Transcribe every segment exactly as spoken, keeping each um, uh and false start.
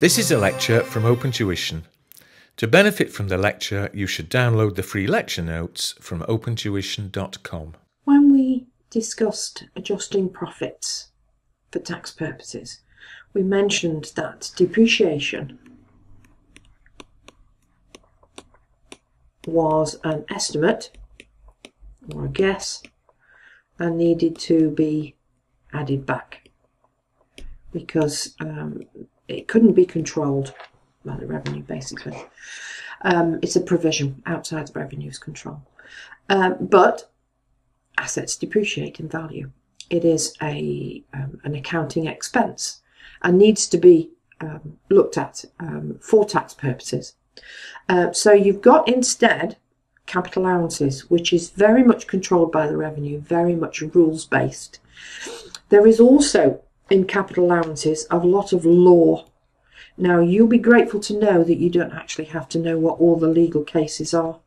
This is a lecture from OpenTuition. To benefit from the lecture, you should download the free lecture notes from open tuition dot com. When we discussed adjusting profits for tax purposes, we mentioned that depreciation was an estimate or a guess and needed to be added back because um, it couldn't be controlled by the revenue, basically. Um, it's a provision outside the revenue's control. Um, but assets depreciate in value. It is a um, an accounting expense and needs to be um, looked at um, for tax purposes. Uh, so you've got instead capital allowances, which is very much controlled by the revenue, very much rules-based. There is also in capital allowances a lot of law. Now, you'll be grateful to know that you don't actually have to know what all the legal cases are.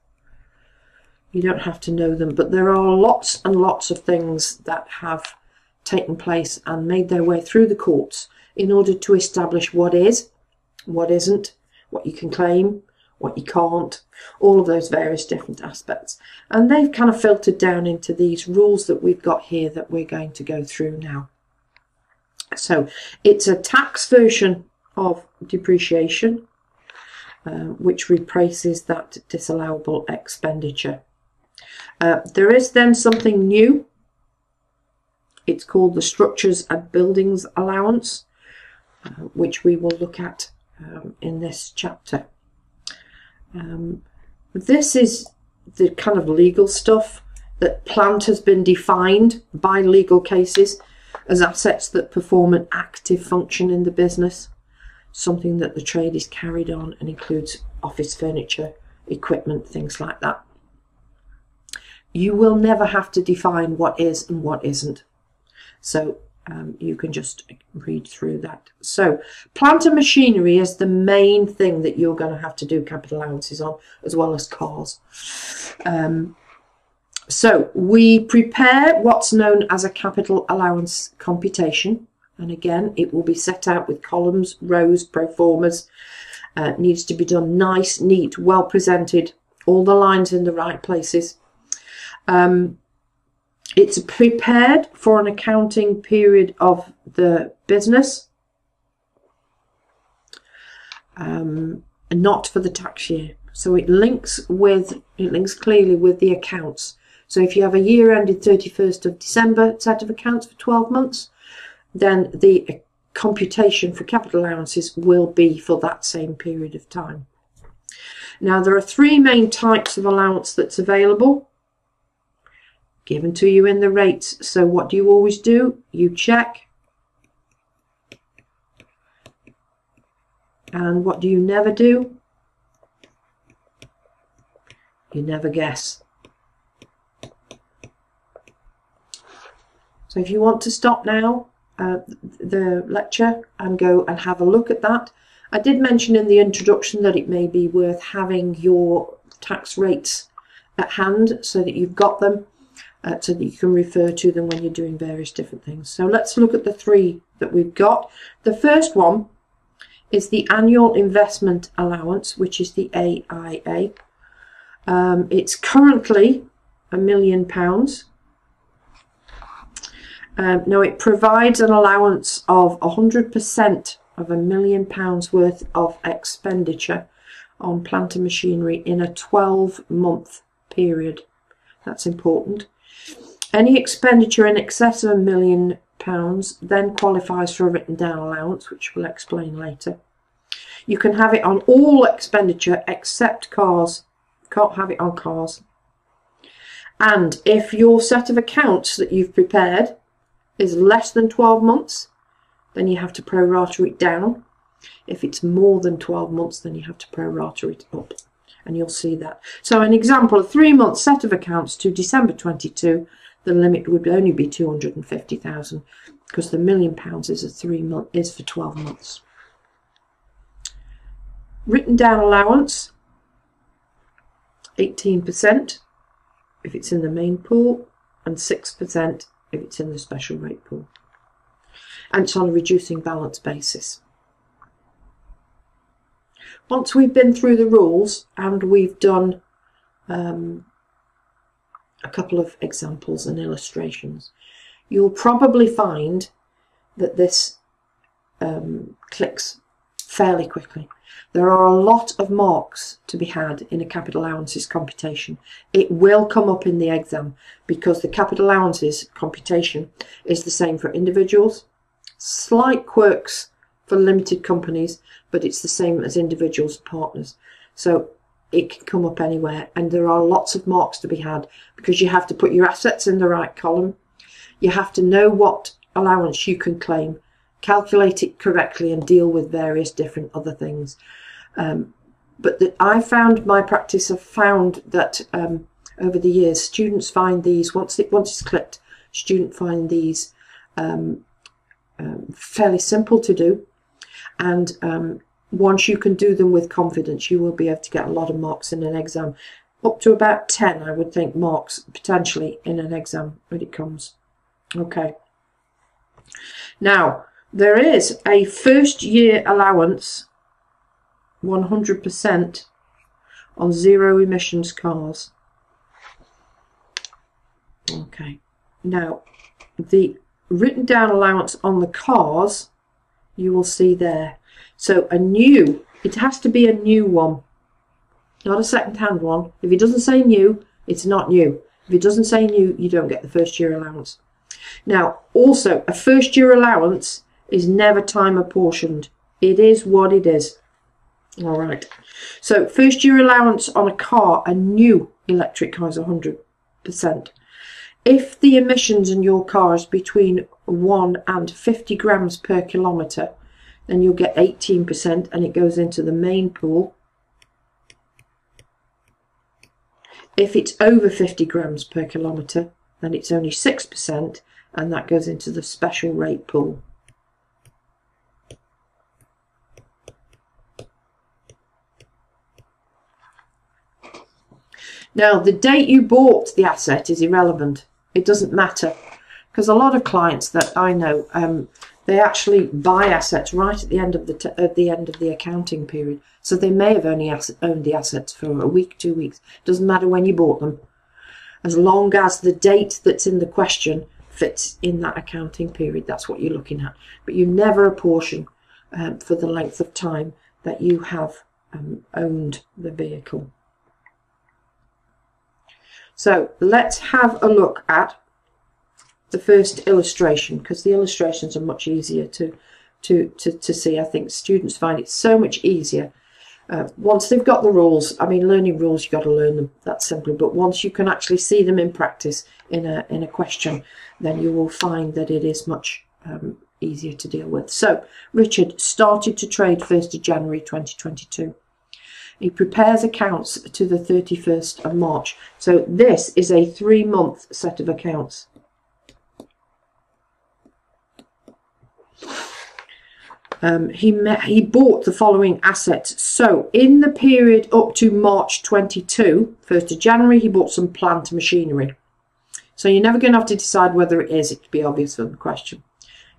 You don't have to know them, but there are lots and lots of things that have taken place and made their way through the courts in order to establish what is, what isn't, what you can claim, what you can't, all of those various different aspects. And they've kind of filtered down into these rules that we've got here that we're going to go through now. So it's a tax version of depreciation, uh, which replaces that disallowable expenditure. Uh, there is then something new. It's called the Structures and Buildings Allowance, uh, which we will look at um, in this chapter. Um, this is the kind of legal stuff that plant has been defined by legal cases as assets that perform an active function in the business, something that the trade is carried on and includes office furniture, equipment, things like that. You will never have to define what is and what isn't. So um, you can just read through that. So plant and machinery is the main thing that you're going to have to do capital allowances on, as well as cars. Um, So we prepare what's known as a capital allowance computation, and again it will be set out with columns, rows, pro formas. Uh, needs to be done nice, neat, well presented, all the lines in the right places. Um, it's prepared for an accounting period of the business, um, and not for the tax year. So it links with it links clearly with the accounts. So if you have a year ended thirty-first of December set of accounts for twelve months, then the computation for capital allowances will be for that same period of time. Now, there are three main types of allowance that's available, given to you in the rates. So what do you always do? You check. And what do you never do? You never guess. So if you want to stop now uh, the lecture and go and have a look at that. I did mention in the introduction that it may be worth having your tax rates at hand so that you've got them, uh, so that you can refer to them when you're doing various different things. So let's look at the three that we've got. The first one is the Annual Investment Allowance, which is the A I A. Um, it's currently a million pounds. Um, now, it provides an allowance of one hundred percent of a million pounds worth of expenditure on plant and machinery in a twelve month period. That's important. Any expenditure in excess of a million pounds then qualifies for a written down allowance, which we'll explain later. You can have it on all expenditure except cars. Can't have it on cars. And if your set of accounts that you've prepared is less than twelve months, then you have to prorata it down. If it's more than twelve months, then you have to prorata it up, and you'll see that. So an example, a three-month set of accounts to December twenty-two, the limit would only be two hundred fifty thousand, because the million pounds is a three-month is for twelve months. Written down allowance, eighteen percent if it's in the main pool, and six percent if it's in the special rate pool, and it's on a reducing balance basis. Once we've been through the rules and we've done um, a couple of examples and illustrations, you'll probably find that this um, clicks fairly quickly. There are a lot of marks to be had in a capital allowances computation. It will come up in the exam because the capital allowances computation is the same for individuals, slight quirks for limited companies, but it's the same as individuals and partners. So it can come up anywhere, and there are lots of marks to be had because you have to put your assets in the right column. You have to know what allowance you can claim, calculate it correctly, and deal with various different other things. Um, but the, I found my practice have found that um, over the years, students find these, once, it, once it's clicked, students find these um, um, fairly simple to do. And um, once you can do them with confidence, you will be able to get a lot of marks in an exam. Up to about ten, I would think, marks potentially in an exam when it comes. Okay. Now, there is a first year allowance, one hundred percent, on zero emissions cars. Okay. Now, the written down allowance on the cars, you will see there. So a new, it has to be a new one, not a second-hand one. If it doesn't say new, it's not new. If it doesn't say new, you don't get the first year allowance. Now, also, a first year allowance is never time apportioned. It is what it is. All right. So first year allowance on a car, a new electric car, is one hundred percent. If the emissions in your car is between one and fifty grams per kilometre, then you'll get eighteen percent, and it goes into the main pool. If it's over fifty grams per kilometre, then it's only six percent, and that goes into the special rate pool. Now, the date you bought the asset is irrelevant. It doesn't matter, because a lot of clients that I know, um, they actually buy assets right at the end of the t at the end of the accounting period. So they may have only owned the assets for a week, two weeks. It doesn't matter when you bought them, as long as the date that's in the question fits in that accounting period. That's what you're looking at. But you never apportion um, for the length of time that you have um, owned the vehicle. So let's have a look at the first illustration, because the illustrations are much easier to, to, to, to see. I think students find it so much easier. Uh, once they've got the rules, I mean, learning rules, you've got to learn them, that's simple. But once you can actually see them in practice in a, in a question, then you will find that it is much um, easier to deal with. So Richard started to trade first of January twenty twenty-two. He prepares accounts to the thirty-first of March. So this is a three-month set of accounts. Um, he, met, he bought the following assets. So in the period up to March twenty-two, first of January, he bought some plant machinery. So you're never going to have to decide whether it is. It would be obvious from the question.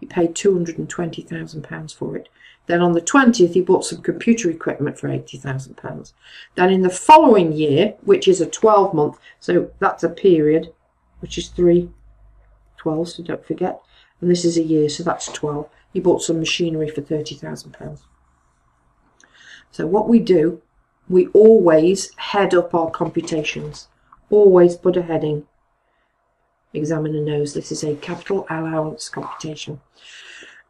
He paid two hundred and twenty thousand pounds for it. Then on the twentieth, he bought some computer equipment for eighty thousand pounds. Then in the following year, which is a twelve-month, so that's a period, which is three twelves, so don't forget. And this is a year, so that's twelve. He bought some machinery for thirty thousand pounds. So what we do, we always head up our computations. Always put a heading. Examiner knows this is a capital allowance computation.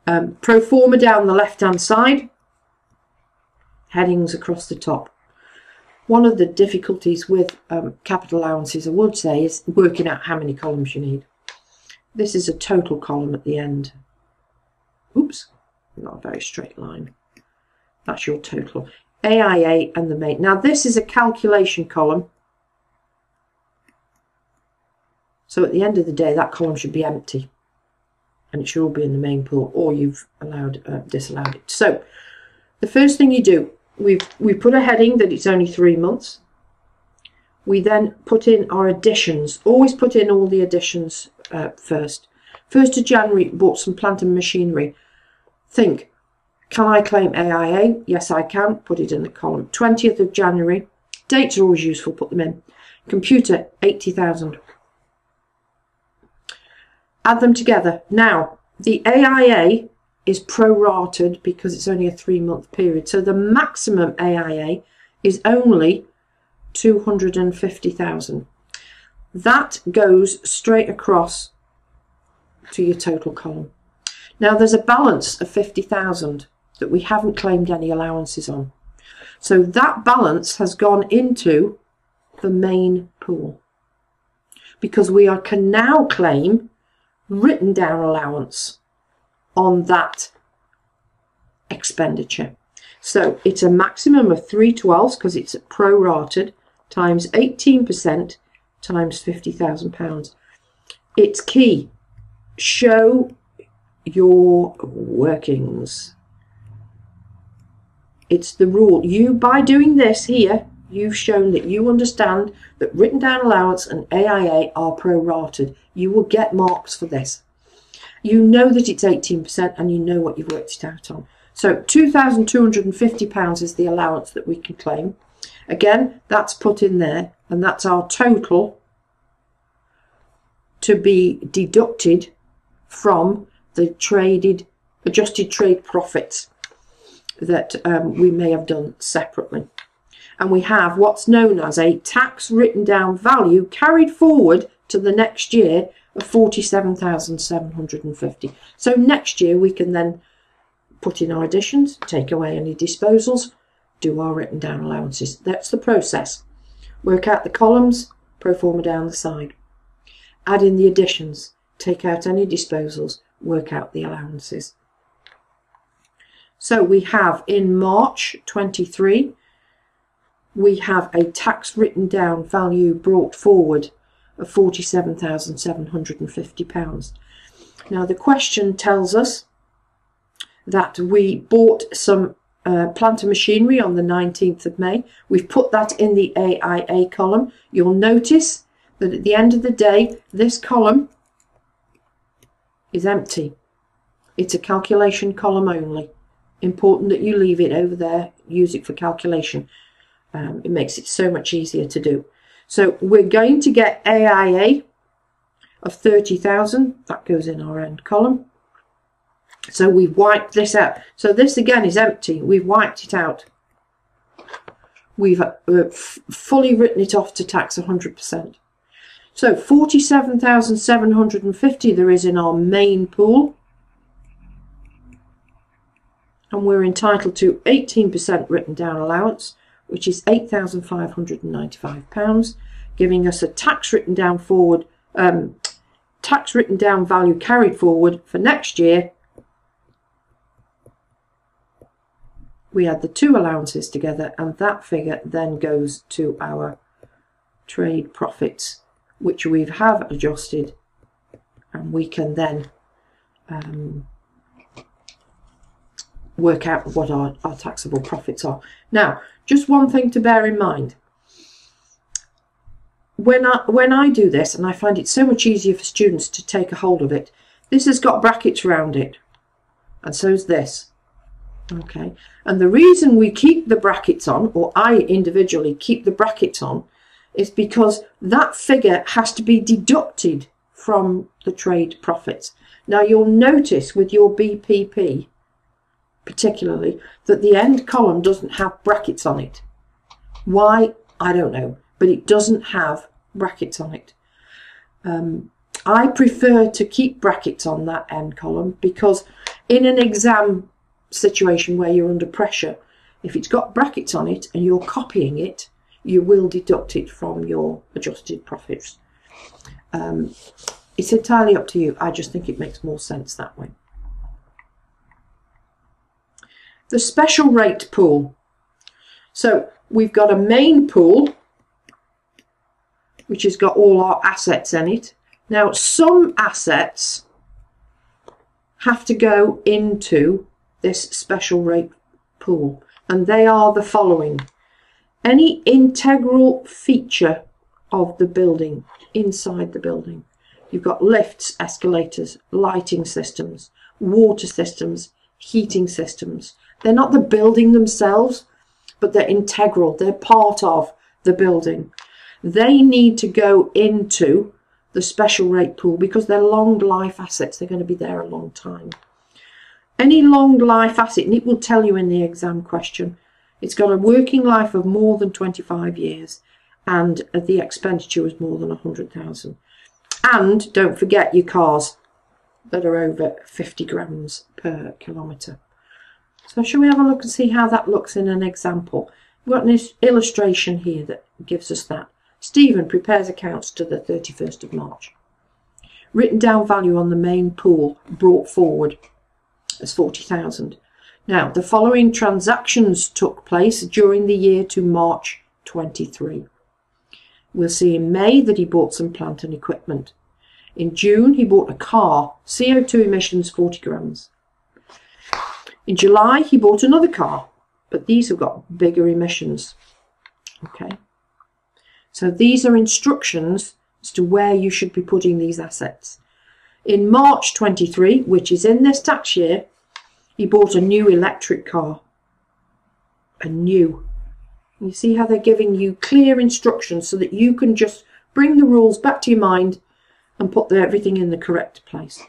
Um, pro forma down the left hand side, headings across the top. One of the difficulties with um, capital allowances, I would say, is working out how many columns you need. This is a total column at the end. Oops, not a very straight line. That's your total. A I A and the mate. Now this is a calculation column. So at the end of the day, that column should be empty, and it should all be in the main pool, or you've allowed, uh, disallowed it. So the first thing you do, we we put a heading that it's only three months. We then put in our additions. Always put in all the additions uh, first. first of January, bought some plant and machinery. Think, Can I claim A I A? Yes, I can. Put it in the column. twentieth of January. Dates are always useful. Put them in. Computer, eighty thousand. Add them together. Now, the A I A is prorated because it's only a three-month period. So the maximum A I A is only two hundred fifty thousand. That goes straight across to your total column. Now, there's a balance of fifty thousand that we haven't claimed any allowances on. So that balance has gone into the main pool because we are, can now claim written down allowance on that expenditure. So it's a maximum of three twelfths because it's prorated times eighteen percent times fifty thousand pounds. It's key. Show your workings. It's the rule. You, by doing this here, you've shown that you understand that written down allowance and A I A are prorated. You will get marks for this. You know that it's eighteen percent and you know what you've worked it out on. So two thousand two hundred fifty pounds is the allowance that we can claim. Again, that's put in there and that's our total to be deducted from the traded, adjusted trade profits that um, we may have done separately. And we have what's known as a tax written down value carried forward to the next year of forty-seven thousand seven hundred fifty. So next year we can then put in our additions, take away any disposals, do our written down allowances. That's the process. Work out the columns, pro forma down the side. Add in the additions, take out any disposals, work out the allowances. So we have in March twenty-three, we have a tax written down value brought forward of forty-seven thousand seven hundred fifty pounds. Now the question tells us that we bought some uh, plant and machinery on the nineteenth of May. We've put that in the A I A column. You'll notice that at the end of the day, this column is empty. It's a calculation column only. Important that you leave it over there, use it for calculation. Um, it makes it so much easier to do. So we're going to get A I A of thirty thousand. That goes in our end column. So we've wiped this out. So this again is empty. We've wiped it out. We've uh, f fully written it off to tax one hundred percent. So forty-seven thousand seven hundred fifty there is in our main pool. And we're entitled to eighteen percent written down allowance, which is eight thousand five hundred ninety-five pounds, giving us a tax written down forward, um, tax written down value carried forward for next year. We add the two allowances together and that figure then goes to our trade profits, which we have adjusted, and we can then um, work out what our, our taxable profits are. Now, just one thing to bear in mind. When I, when I do this, and I find it so much easier for students to take a hold of it, this has got brackets around it, and so's this. Okay, and the reason we keep the brackets on, or I individually keep the brackets on, is because that figure has to be deducted from the trade profits. Now you'll notice with your B P P particularly that the end column doesn't have brackets on it. Why? I don't know, but it doesn't have brackets on it. Um, I prefer to keep brackets on that end column because in an exam situation where you're under pressure, if it's got brackets on it and you're copying it, you will deduct it from your adjusted profits. Um, it's entirely up to you. I just think it makes more sense that way. The special rate pool. So we've got a main pool, which has got all our assets in it. Now, some assets have to go into this special rate pool, and they are the following. Any integral feature of the building, inside the building. You've got lifts, escalators, lighting systems, water systems, heating systems, They're not the building themselves, but they're integral. They're part of the building. They need to go into the special rate pool because they're long life assets. They're going to be there a long time. Any long life asset, and it will tell you in the exam question, it's got a working life of more than twenty-five years and the expenditure was more than one hundred thousand. And don't forget your cars that are over fifty grams per kilometre. So shall we have a look and see how that looks in an example? We've got an illustration here that gives us that. Stephen prepares accounts to the thirty-first of March. Written down value on the main pool brought forward as forty thousand. Now, the following transactions took place during the year to March twenty-three. We'll see in May that he bought some plant and equipment. In June, he bought a car, C O two emissions, forty grams. In July, he bought another car, but these have got bigger emissions. Okay. So these are instructions as to where you should be putting these assets. In March twenty-three, which is in this tax year, he bought a new electric car. A new. You see how they're giving you clear instructions so that you can just bring the rules back to your mind and put the, everything in the correct place.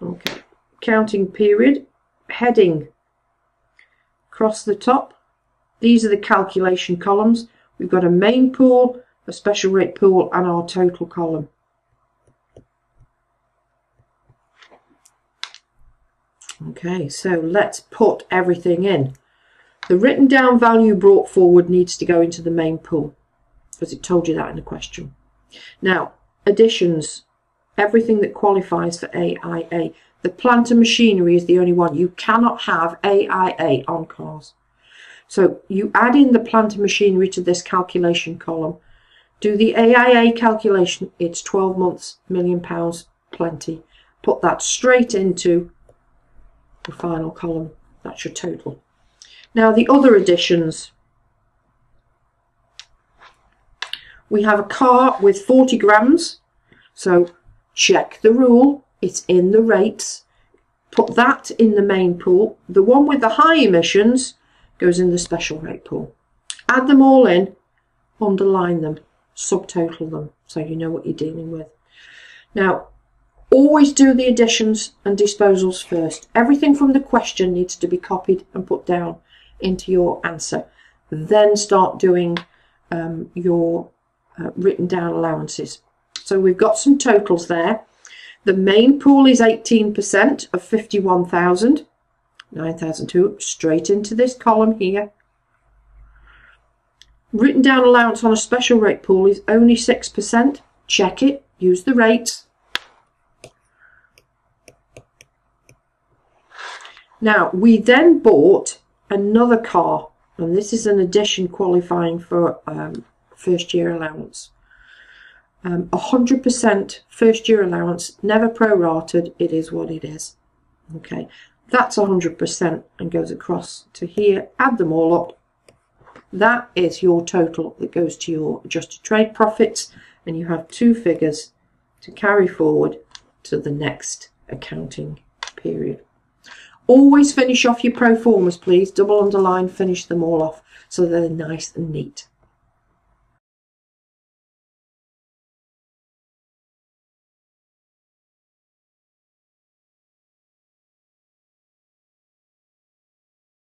Okay. Counting period. Heading. Across the top. These are the calculation columns. We've got a main pool, a special rate pool, and our total column. Okay, so let's put everything in. The written down value brought forward needs to go into the main pool, because it told you that in the question. Now, additions, everything that qualifies for A I A. The plant and machinery is the only one. You cannot have A I A on cars. So you add in the plant and machinery to this calculation column. Do the A I A calculation, it's twelve months, million pounds, plenty. Put that straight into the final column. That's your total. Now the other additions. We have a car with forty grams. So check the rule. It's in the rates. Put that in the main pool. The one with the high emissions goes in the special rate pool. Add them all in, underline them, subtotal them, so you know what you're dealing with. Now, always do the additions and disposals first. Everything from the question needs to be copied and put down into your answer. Then start doing um, your uh, written down allowances. So we've got some totals there. The main pool is eighteen percent of fifty-one thousand. nine thousand two straight into this column here. Written down allowance on a special rate pool is only six percent. Check it, use the rates. Now, we then bought another car, and this is an addition qualifying for um, first year allowance. Um, one hundred percent first year allowance, never prorated, it is what it is. Okay. That's one hundred percent and goes across to here. Add them all up. That is your total that goes to your adjusted trade profits, and you have two figures to carry forward to the next accounting period. Always finish off your pro formas, please. Double underline, finish them all off so they're nice and neat.